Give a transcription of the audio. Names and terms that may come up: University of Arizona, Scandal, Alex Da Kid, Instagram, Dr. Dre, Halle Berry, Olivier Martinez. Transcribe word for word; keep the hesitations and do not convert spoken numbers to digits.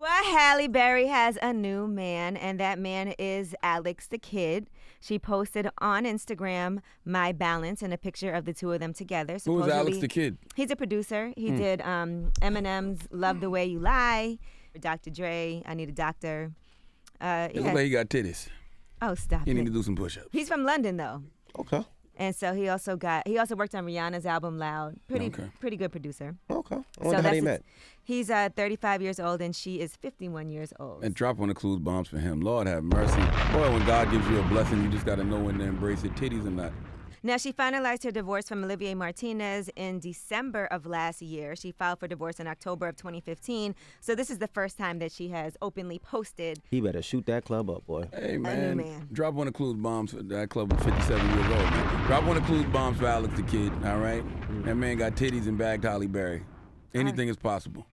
Well, Halle Berry has a new man, and that man is Alex Da Kid. She posted on Instagram, My Balance, and a picture of the two of them together. Supposedly, who's Alex Da Kid? He's a producer. He mm. did um, Eminem's Love the Way You Lie, Doctor Dre, I Need a Doctor. Uh, it looks had... like he got titties. Oh, stop He it. Need to do some push-ups. He's from London, though. Okay. And so he also got he also worked on Rihanna's album Loud. Pretty okay. pretty good producer. Okay. I wonder so how they met. He's uh, thirty-five years old and she is fifty-one years old. And drop one of Clues bombs for him. Lord have mercy. Boy, when God gives you a blessing, you just got to know when to embrace it, titties or not. Now, she finalized her divorce from Olivier Martinez in December of last year. She filed for divorce in October of twenty fifteen. So this is the first time that she has openly posted. He better shoot that club up, boy. Hey, man. man. Drop one of Clues bombs for that club at fifty-seven years old, man. Drop one of Clues bombs for Alex Da Kid, all right? Mm-hmm. That man got titties and bagged Halle Berry. Anything right. is possible.